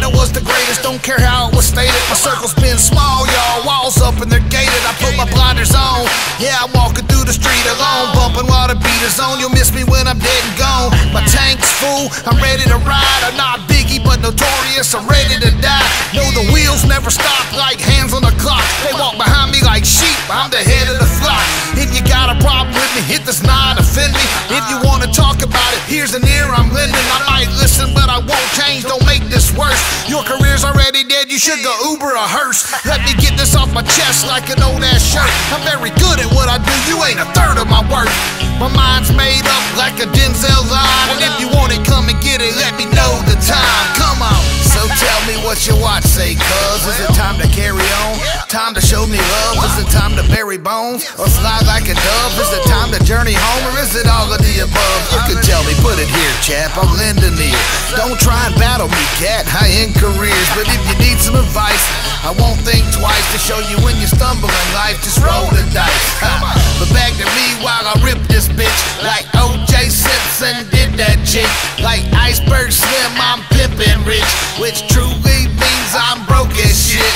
said I was the greatest, don't care how it was stated. My circle's been small, y'all, walls up and they're gated. I put my blinders on, yeah, I'm walking through the street alone, bumping while the beat is on. You'll miss me when I'm dead and gone. My tank's full, I'm ready to ride. I'm not Biggie, but notorious, I'm ready to die. Know the wheels never stop, like hands on the clock. They walk behind me like sheep, I'm the head of the flock. If you got a problem with me, hit this 9, offend me. If you wanna talk about it, here's an ear I'm lending. I might listen, but I won't change, don't make this worse. Your career's already dead, you should go Uber a hearse. Let me get this off my chest like an old ass shirt. I'm very good at what I do, you ain't a third of my work. My mind's made up like a Denzel line, and if you want it, come and get it, let me know the time. Come on. So tell me what you watch, say cuz. Is it time to carry on? Time to show me love? Is it time to bury bones or slide like a dove? Is it time to journey home, or is it all of the above? You could tell me, put it here, chap, I'm lending ear. Don't try and battle me, cat, high-end careers. But if you need some advice, I won't think twice to show you when you stumble in life, just roll the dice. But back to me while I rip this bitch, like O.J. Simpson did that chick. Like Iceberg Slim, I'm pimpin' rich, which truly means I'm broke as shit.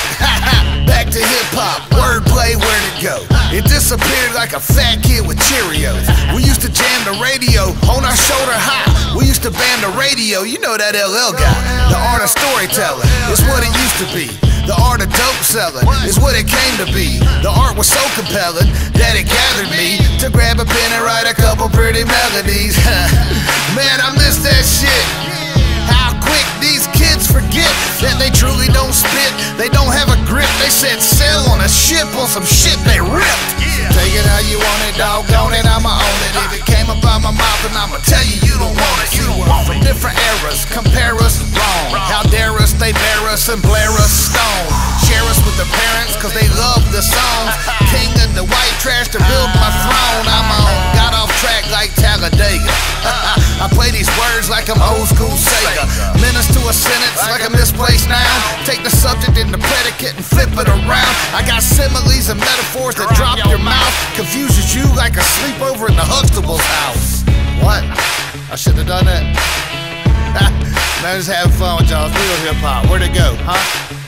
Back to hip-hop, wordplay, where'd it go? It disappeared like a fat kid with Cheerios. We used to jam the radio on our shoulder high. We used to ban the radio, you know that LL guy. The art of storytelling is what it used to be. The art of dope selling is what it came to be. The art was so compelling that it gathered me to grab a pen and write a couple pretty melodies. Man, I miss that shit. How quick these kids forget that they truly don't spit, they don't have a grip. They said sail on a ship on some shit they ripped. Take it how you want it, dog, on it, I'ma own it. If it came up out my mouth, then I'ma tell you you don't want it. You were from different eras, compare us wrong. How dare us, they bear us and blare us stone. Share us with the parents, cause they love the songs. King of the white trash to build my throne. I'm on, got off track like Talladega. I play these words like I'm old school Sega. Menace to a sentence like a misplaced noun. Take the subject and the predicate and flip it around. I got similes and metaphors that drop your mouth. Confuses you like a sleepover in the Huxtable house. What? I should have done that. Man, just having fun with y'all. Real hip hop. Where'd it go, huh?